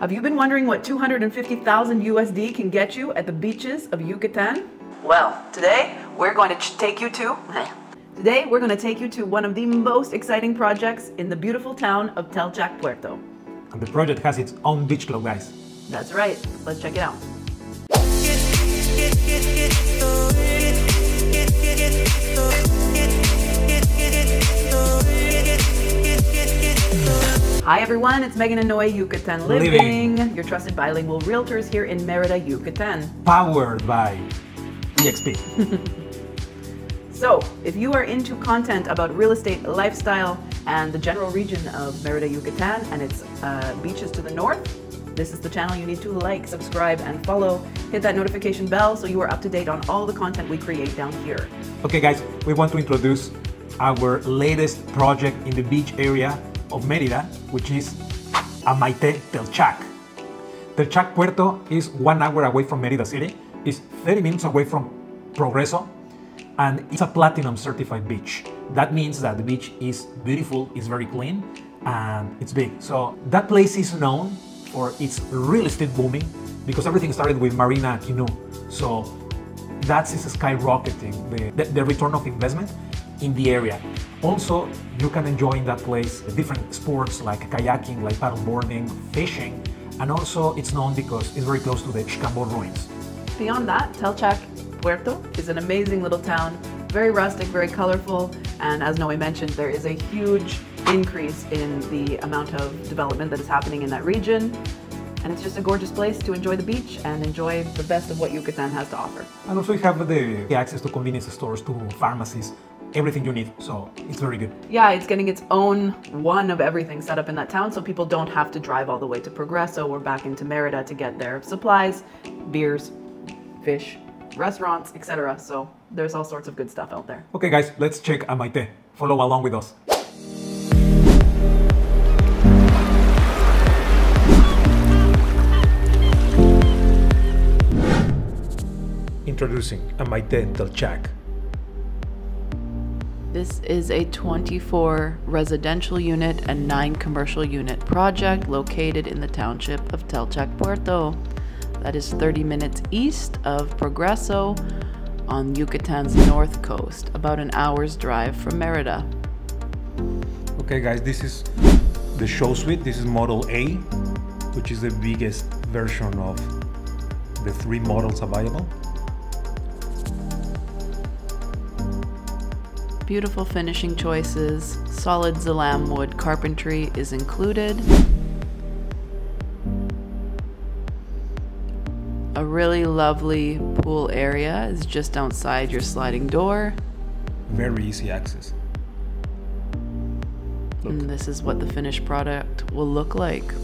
Have you been wondering what 250,000 USD can get you at the beaches of Yucatan? Well, today we're going to take you to... Today we're going to take you to one of the most exciting projects in the beautiful town of Telchac-Puerto. And the project has its own beach club, guys. That's right. Let's check it out. Hi everyone, it's Megan and Noe, Yucatan Living, your trusted bilingual realtors here in Mérida, Yucatan. Powered by eXp. So, if you are into content about real estate, lifestyle, and the general region of Mérida, Yucatan, and its beaches to the north, this is the channel you need to like, subscribe, and follow. Hit that notification bell so you are up to date on all the content we create down here. Okay guys, we want to introduce our latest project in the beach area of Mérida, which is Amaité Telchac. Telchac-Puerto is 1 hour away from Mérida City, is 30 minutes away from Progreso, and it's a platinum certified beach. That means that the beach is beautiful, it's very clean, and it's big. So that place is known for its real estate booming because everything started with Marina and Quino. So that's skyrocketing the return of investment in the area. Also, you can enjoy in that place different sports like kayaking, like paddleboarding, fishing, and also it's known because it's very close to the Xicambo Ruins. Beyond that, Telchac-Puerto is an amazing little town, very rustic, very colorful, and as Noe mentioned, there is a huge increase in the amount of development that is happening in that region. And it's just a gorgeous place to enjoy the beach and enjoy the best of what Yucatan has to offer. And also you have the access to convenience stores, to pharmacies, everything you need, so it's very good. Yeah, it's getting its own one of everything set up in that town so people don't have to drive all the way to Progreso or back into Mérida to get their supplies, beers, fish, restaurants, etc. So there's all sorts of good stuff out there. Okay guys, let's check Amaité. Follow along with us. Introducing Amaité Telchac. This is a 24 residential unit and 9 commercial unit project located in the township of Telchac-Puerto. That is 30 minutes east of Progreso on Yucatan's north coast, about an hour's drive from Mérida. Okay guys, this is the show suite. This is Model A, which is the biggest version of the 3 models available. Beautiful finishing choices, solid Zalam wood carpentry is included. A really lovely pool area is just outside your sliding door. Very easy access. Look. And this is what the finished product will look like.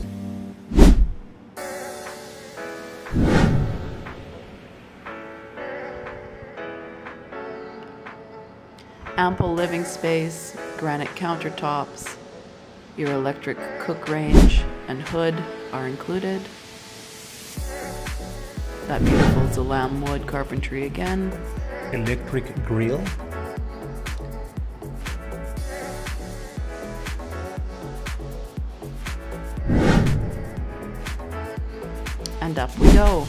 Ample living space, granite countertops, your electric cook range and hood are included. That beautiful Zalam wood carpentry again. Electric grill. And up we go.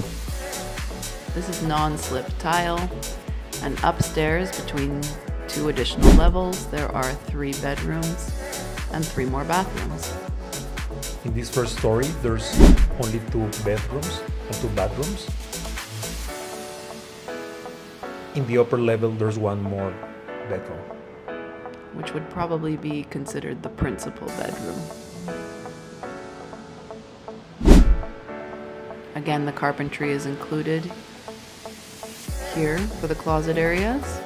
This is non-slip tile, and upstairs between 2 additional levels, there are 3 bedrooms and 3 more bathrooms. In this first story, there's only 2 bedrooms and 2 bathrooms. In the upper level, there's 1 more bedroom, which would probably be considered the principal bedroom. Again, the carpentry is included here for the closet areas.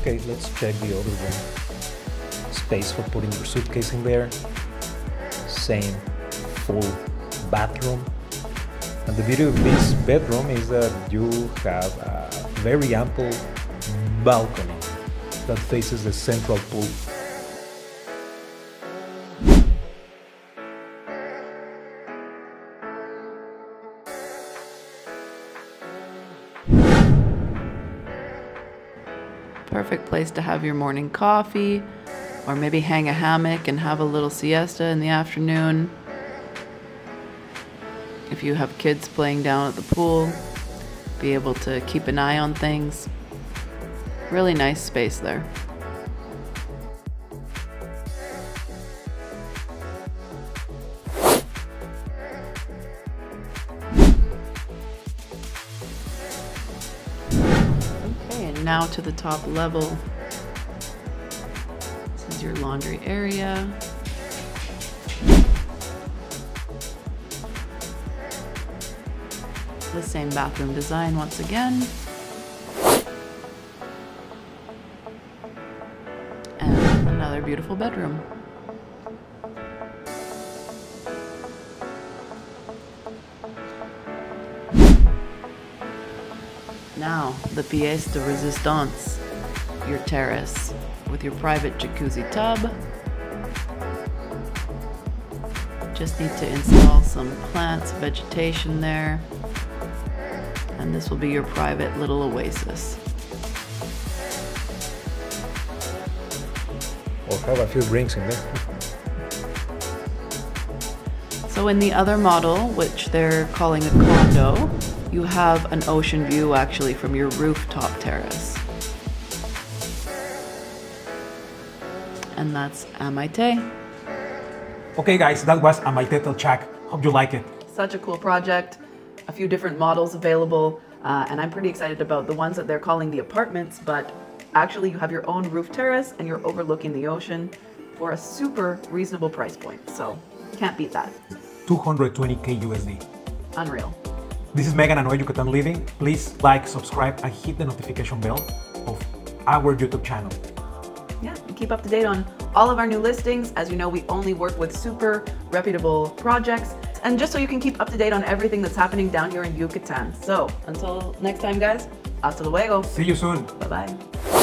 Okay, let's check the other one. Space for putting your suitcase in there. Same full bathroom. And the beauty of this bedroom is that you have a very ample balcony that faces the central pool. Perfect place to have your morning coffee, or maybe hang a hammock and have a little siesta in the afternoon. If you have kids playing down at the pool, be able to keep an eye on things. Really nice space there. Okay, and now to the top level. This is your laundry area. The same bathroom design once again. And another beautiful bedroom. Now, the pièce de résistance, your terrace, with your private jacuzzi tub. Just need to install some plants, vegetation there. And this will be your private little oasis. We'll have a few drinks in there. So in the other model, which they're calling a condo, you have an ocean view actually from your rooftop terrace. And that's Amaité. Okay guys, that was Amaité Telchac. Hope you like it. Such a cool project. A few different models available, and I'm pretty excited about the ones that they're calling the apartments, but actually you have your own roof terrace and you're overlooking the ocean for a super reasonable price point, so can't beat that. $220K USD. Unreal. This is Megan and Noe, Yucatan Living. Please like, subscribe, and hit the notification bell of our YouTube channel. Yeah, and keep up to date on all of our new listings. As you know, we only work with super reputable projects, and just so you can keep up to date on everything that's happening down here in Yucatan. So until next time, guys, hasta luego. See you soon. Bye-bye.